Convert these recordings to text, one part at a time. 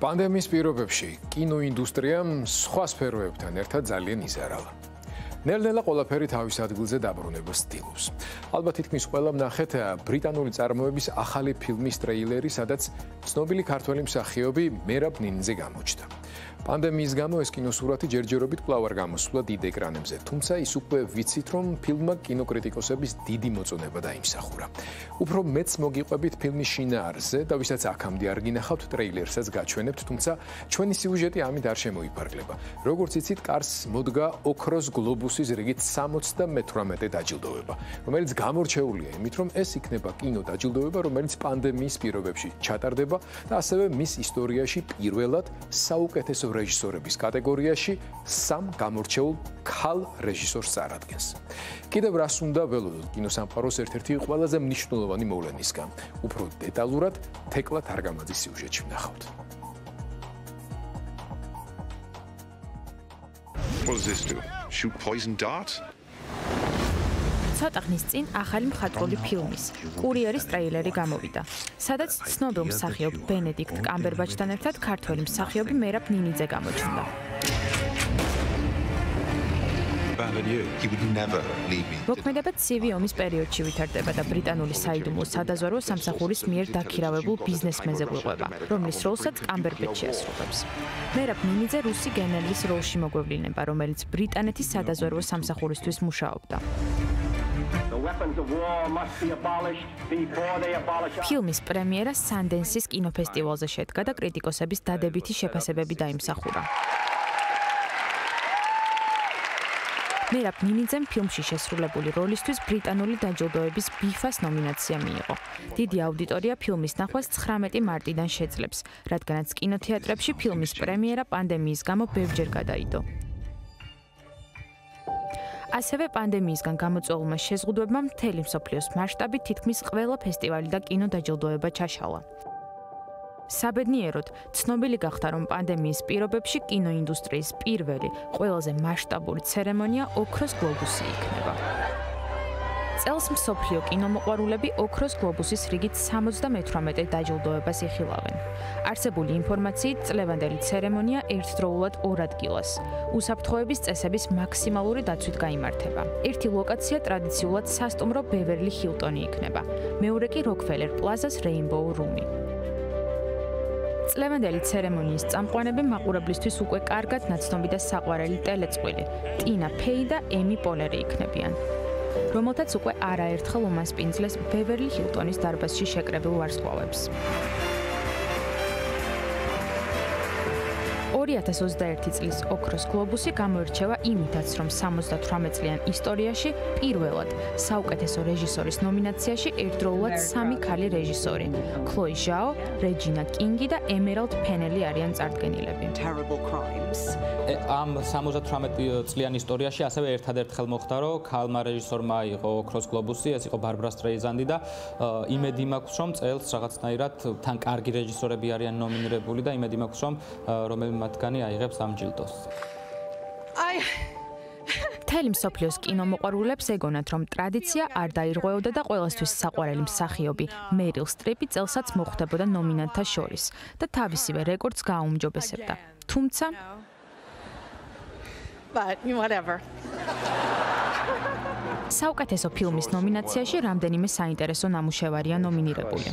Pandemyis პირობებში კინოინდუსტრია სხვა სფეროებთან ერთად ძალიან იზარალა. ნელ-ნელა ყველაფერი თავის ადგილზე დაბრუნებას ცდილობს. Ალბათ თითქმის ყველა ნახეთ ბრიტანული წარმოების ახალი ფილმის ტრეილერი, სადაც ცნობილი ქართველი მსახიობი მერაბ ნინიძე გამოჩნდა. Pandemyis გამო ეს კინოსურათი ჯერჯერობით კვლავ არ გამოსულა დიდ ეკრანებზე, თუმცა ის უკვე ვიცით, რომ ფილმმა კინოკრიტიკოსების დიდი მოწონება დაიმსახურა. Უფრო მეც მოგიყვებით ფილმის შინაარსზე და ვისაც აქამდე არ გინახავთ ტრეილერსაც გაჩვენებთ, თუმცა ჩვენი სიუჟეტი ამით არ შემოიფარგლება. Როგორც იცით, კარს მოდგა ოქროს გლობუსის რიგით 78 დაჯილდოვება, რომელიც გამორჩეულია იმით, რომ ეს იქნება კინო დაჯილდოვება, რომელიც პანდემიის პირობებში ჩატარდება და ასევე მის ისტორიაში პირველად საუკეთესო რეჟისორების კატეგორიაში 3 გამორჩეულ ქალ რეჟისორს წარადგენს. კიდევ რას უნდა ველოდოთ კინოსამყაროს ერთ-ერთი ყველაზე მნიშვნელოვანი მოვლენისგან. Უფრო დეტალურად თეკლა თარგამაძის სიუჟეტში ვნახავთ. What does this do? Shoot poison darts? Სატახნის წინ ახალი მხატვრული ფილმის კურიერის ტრეილერი გამოვიდა, სადაც ცნობილ მსახიობ ბენედიქტ კამბერბაჩთან ერთად ქართველი მსახიობი მერაბ ნინიძე გამოჩნდა. მოქმედება ცივი ომის პერიოდში ვითარდება და ბრიტანული საიდუმლო სადაზვერვო სამსახურის მიერ დაქირავებულ ბიზნესმენზე გვიყვება, რომლის როლსაც კამბერბეჩი ასრულებს. მერაბ ნინიძე რუსი გენერლის როლში მოგვევლინება, რომელიც ბრიტანეთის სადაზვერვო სამსახურისთვის მუშაობდა. ფილმის პრემიერა სანდენსის კინოფესტივალზე შედგა და კრიტიკოსების დადებითი შეფასებები დაიმსახურა. მერაბ ნინიძემ ფილმში შესრულებული როლისთვის ბრიტანული დაჯილდოების ბიფას ნომინაცია მიიღო. დიდი აუდიტორია ფილმის ნახვას 19 მარტიდან შეძლებს, რადგანაც კინოთეატრებში ფილმის პრემიერა პანდემიის გამო ბევრჯერ გადაიდო. ასევე პანდემიისგან გამოწვეულმა შეზღუდვებმა მთელი მსოფლიოს მასშტაბით თითქმის ყველა ფესტივალი და კინოდაჯილდოება ჩაშალა. საბედნიეროდ, ცნობილი გახდა, რომ პანდემიის პირობებში კინოინდუსტრიის პირველი, ყველაზე მასშტაბური ცერემონია ოქროს გლობუსი იქნება. წელს მსოფლიო კინომოყვარულები ოქროს გლობუსის რიგით 78 დაჯილდოებას იხილავენ. არსებული ინფორმაციით, წლევანდელი ცერემონია ერთდროულად 2 ადგილას, უსაფრთხოების წესების მაქსიმალური დაცვით გაიმართება. ერთი ლოკაცია ტრადიციულად სასტუმრო ბევერლი ჰილტონი იქნება, მეორე კი როკფელერ პლაზას რეინბოუ რუმი. წლევანდელი ცერემონიის წამყვანები მაყურებლისთვის უკვე კარგად ნაცნობი და საყვარელი ტელეწყილი ტინა ფეი და ემი პოლერი იქნებიან, რომელთაც უკვე არაერთხელ უმასპინძლეს ბევერლი ჰილტონის დარბაზში შეკრებილ ვარსკვლავებს. 2021 წლის ოქროს გლობუსი გამოირჩევა იმითაც, რომ 78 წლიან ისტორიაში პირველად საუკეთესო რეჟისორის ნომინაციაში ერთდროულად 3 ქალი რეჟისორი, ქლოი ჟაო, რეჯინა კინგი და ემერალდ ფენელი არიან წარდგენილები. ამ 78 წლიან ისტორიაში ასევე ერთადერთხელ მოხდა, რომ ქალმა რეჟისორმა აიღო ოქროს გლობუსი, ეს იყო ბარბრა სტრეიზანდი და იმედი მაქვს, რომ წელს რაღაცნაირად თან კარგი რეჟისორები არიან ნომინირებული და იმედი მაქვს, რომ რომელიმე მათგანი აიღებს ამ ჯილდოს. მთელი მსოფლიოს კინომოყვარულებს ეგონათ, რომ ტრადიცია არ დაირღვეოდა და ყველასთვის საყვარელი მსახიობი მერილ სტრიპი წელსაც მოხვდებოდა ნომინანტთა შორის და თავისივე რეკორდს გააუმჯობესებდა. თუმცა საუკეთესო ფილმის ნომინაციაში რამდენიმე საინტერესო ნამუშევარია ნომინირებული.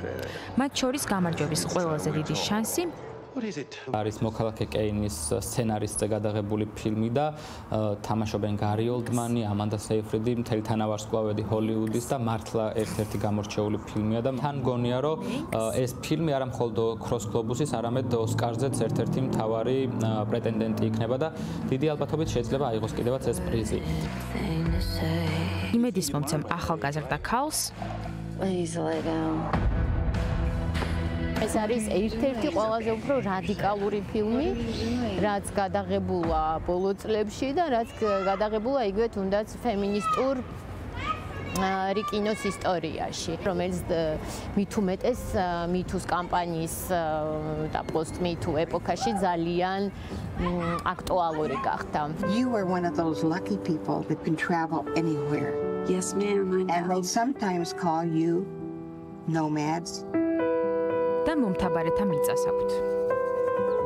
მათ შორის გამარჯვების ყველაზე დიდი შანსი არის მოქალაქე კეინის სცენარისტზე გადაღებული ფილმი და თამაშობენ გარი ოლდმანი, ამანდა სეიფრიდი, მთელი თანავარსკვლავედი ჰოლივუდის და მართლა ერთ-ერთი გამორჩეული ფილმია და თან გონია, რომ ეს ფილმი არა მხოლოდ ოქროს გლობუსის, არამედ ოსკარზეც ერთ-ერთი მთავარი პრეტენდენტი იქნება და დიდი ალბათობით შეიძლება აიღოს კიდევაც ეს პრიზი. იმედის მომცემ ახალგაზრდა ქალს ეს არის ერთ-ერთი ყველაზე უფრო რადიკალური ფილმი, რაც გადაღებულა ბოლო წლებში და რაც გადაღებულა იგივე თუნდაც ფემინისტურ რიკინოს ისტორიაში, რომელიც მithumetes მithus კამპანიის და post-mithu ეპოქაში ძალიან აქტუალური გახდა. You were one of those lucky people that can travel anywhere. Yes, ma'am. And they sometimes call you nomads. და მომთაბარეთა მიწას აქვთ.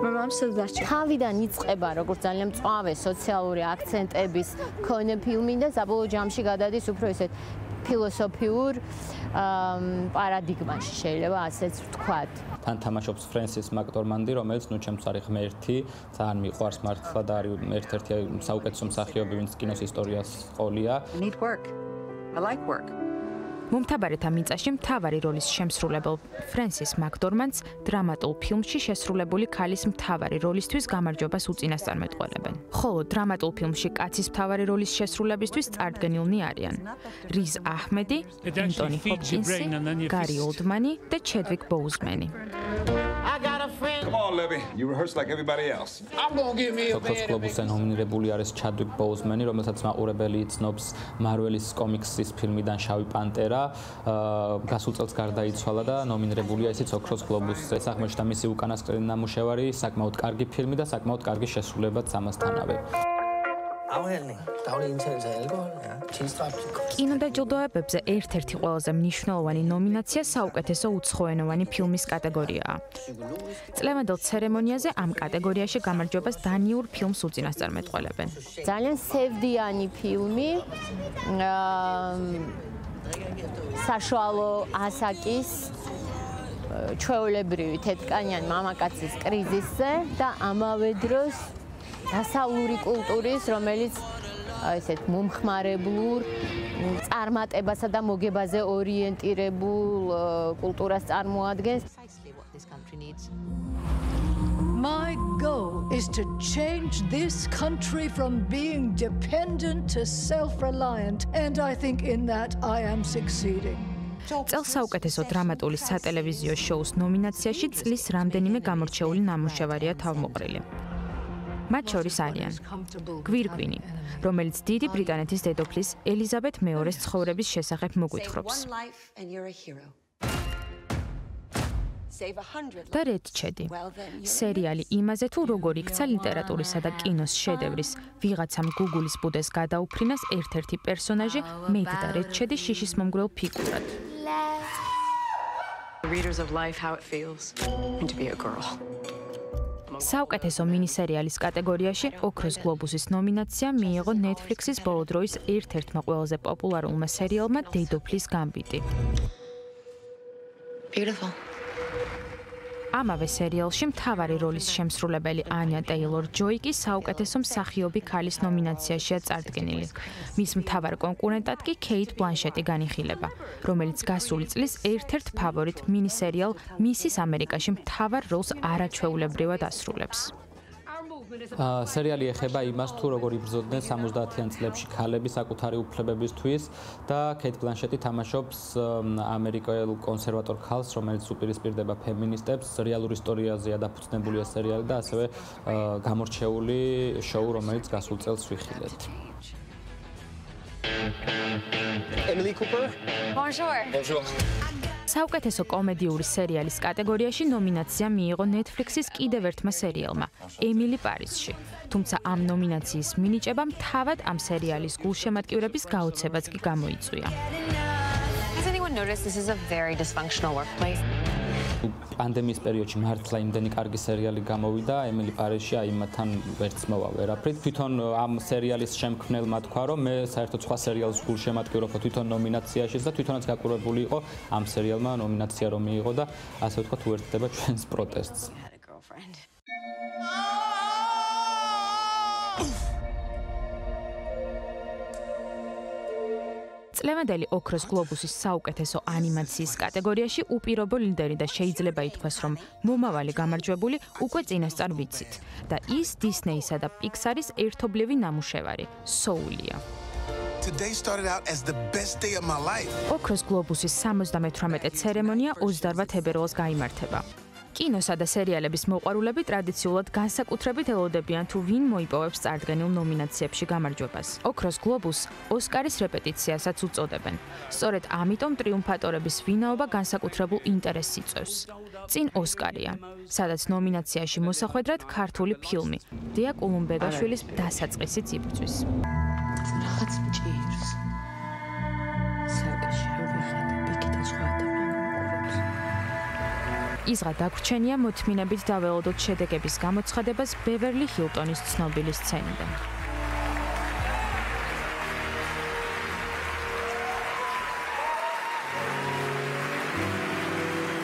თავიდან იწყება როგორც ძალიან მწვავე სოციალური აქცენტების მქონე ფილმი და საბოლოო ჯამში გადადის უფრო ისეთ ფილოსოფიურ პარადიგმაში შეიძლება ასეც ვთქვათ. Თან თამაშობს ფრენსის მაკდორმანდი, რომელიც ნუ ჩემს არის ღმერთი, ძალიან მიყვარს მართლა და არის ერთ-ერთი საუკეთესო მსახიობი, ვინც კინოს ისტორიას ყოლია. Need work. I like work. მომთაბარეთა მიწაში მთავარი როლის შემსრულებელ ფრენსის მაკდორმანდს დრამატულ ფილმში შესრულებული ქალის მთავარი როლისთვის გამარჯვებას უწინასწარმეტყველებენ. ხოლო დრამატულ ფილმში კაცის მთავარი როლის შესრულებისთვის წარდგენილნი არიან რიზ აჰმედი, ენტონი ჰოპკინსი, გარი ოლდმანი და ჩედვიკ ბოუზმენი. Come on, Levy. You rehearse like everybody else. I'm gonna give me a bad. ოქროს გლობუსზე ნომინირებული არის ჩადვიკ ბოუზმენი, რომელსაც მაყურებელი იცნობს მარველის კომიქსის ფილმიდან შავი პანტერა. გასულ წელს გარდაიცვალა და ნომინირებულია ისიც ოქროს გლობუსზე. ეს აღმოჩნდა მისი უკანასკნელი ნამუშევარი, საკმაოდ კარგი ფილმი და საკმაოდ კარგი შესრულებაც ამასთანავე. Afhældning. Daglig indtagelse af alkohol. კინოდაჯილდოებებზე ერთ-ერთი ყველაზე მნიშვნელოვანი ნომინაცია საუკეთესო უცხოენოვანი ფილმის კატეგორიაა. წლევანდელ ცერემონიაზე ამ კატეგორიაში გამარჯვებას დანიურ ფილმს უწინასწარმეტყველებენ. ძალიან სევდიანი ფილმი, საშუალო ასაკის ჩვეულებრივი თეთრკანიან მამაკაცის კრიზისზე და ამავე დროს დასავლური კულტურის, რომელიც ესეთ მომხმარებლურ, წარმატებასა და მოგებაზე ორიენტირებულ კულტურას წარმოადგენს. My goal is to change this country from being dependent to self-reliant, and I think in that I am succeeding. წელს საუკეთესო დრამატული სატელევიზიო შოუს ნომინაციაში წლის რამდენიმე გამორჩეული ნამუშევარია თავმოყრილი. მათ შორის არიან გვირგვინი, რომელიც დიდი ბრიტანეთის დედოფლის ელიზაბეთ მეორეს ცხოვრების შესახებ მოგვითხრობს. და რედჩედი, სერიალი იმაზე თუ როგორ იქცა ლიტერატურისა და კინოს შედევრის ვიღაცამ გუგულის ბუდეს გადაუფრინას ერთ-ერთი პერსონაჟი მედდა რედჩედი შიშისმომგვრელ ფიგურად. Readers of life how it feels to be a girl. საუკეთესო მინისერიალის კატეგორიაში ოქროს გლობუსის ნომინაცია მიიღო Netflix-ის ბოლო დროის ერთ-ერთმა ყველაზე პოპულარულმა სერიალმა დედოფლის გამბიტი. Beautiful. ამავე სერიალში მთავარი როლის შემსრულებელი ანია ტეილორ-ჯოი კი საუკეთესო მსახიობი ქალის ნომინაციაშია წარდგენილი. მის მთავარ კონკურენტად კი кейთ ბლანშეტი განიხილება, რომელიც გასული წლის ერთ-ერთ ფავორიტ მინისერიალ მისის ამერიკაში მთავარ როლს არაჩვეულებრივად ასრულებს. სერიალი ეხება იმას, თუ როგორ იბრძოდნენ 70-იან წლებში ქალები საკუთარი უფლებებისთვის და кейთ ბლანშეტი თამაშობს ამერიკელ კონსერვატორ ქალს, რომელიც უპირისპირდება ფემინისტებს. რეალურ ისტორიაზეა დაფუძნებულია სერიალი და ასევე გამორჩეული შოუ, რომელიც გასულ წელს ვიხილეთ. Emily Cooper. Bonjour. Bonjour. საუკეთესო კომედიური სერიალის კატეგორიაში ნომინაცია მიიღო Netflix-ის კიდევ ერთმა სერიალმა, ემილი პარიზში. თუმცა ამ ნომინაციის მინიჭება თავად ამ სერიალის გულშემატკივრების გაოცებაც კი გამოიწვია. Has anyone noticed this is a very dysfunctional workplace? პანდემიის პერიოდში მართლა იმდენი კარგი სერიალი გამოვიდა, ემილი პარიზში აი მათთან ვერც მოვა ვერაფრით. თვითონ ამ სერიალის შემქმნელმა თქვა, რომ მე საერთოდ სხვა სერიალს გულშემატკივრობ თვითონ ნომინაციაში და თვითონაც გაკურებული იყო ამ სერიალმა ნომინაცია რომ მიიღო და ასე ვთქვათ უერთდება ჩვენს პროტესტს. წლევანდელი ოქროს გლობუსის საუკეთესო ანიმაციის კატეგორიაში უპირობო ლიდერი და შეიძლება ითქვას, რომ მომავალი გამარჯვებული უკვე წინასწარ ვიცით და ის დისნეისა და პიქსარის ერთობლივი ნამუშევარი სოულია. Today started out as the best day of my life. ოქროს გლობუსის 78-ე ცერემონია 28 თებერვალს გაიმართება. კინოსა და სერიალების მოყვარულები ტრადიციულად განსაკუთრებით ელოდებიან თუ ვინ მოიპოვებს წარდგენილ ნომინაციებში გამარჯვებას. ოქროს გლობუსს ოსკარის რეპეტიციასაც უწოდებენ. სწორედ ამიტომ ტრიუმფატორების ვინაობა განსაკუთრებულ ინტერესს იწვევს. წინ ოსკარია, სადაც ნომინაციაში მოსახვედრად ქართული ფილმი დია კულუმბეგაშვილის დასაწყისიც იბრძვის. ისღა დაგვრჩენია მოთმინებით დაველოდოთ შედეგების გამოცხადებას ბევერლი ჰილტონის ცნობილი სცენიდან.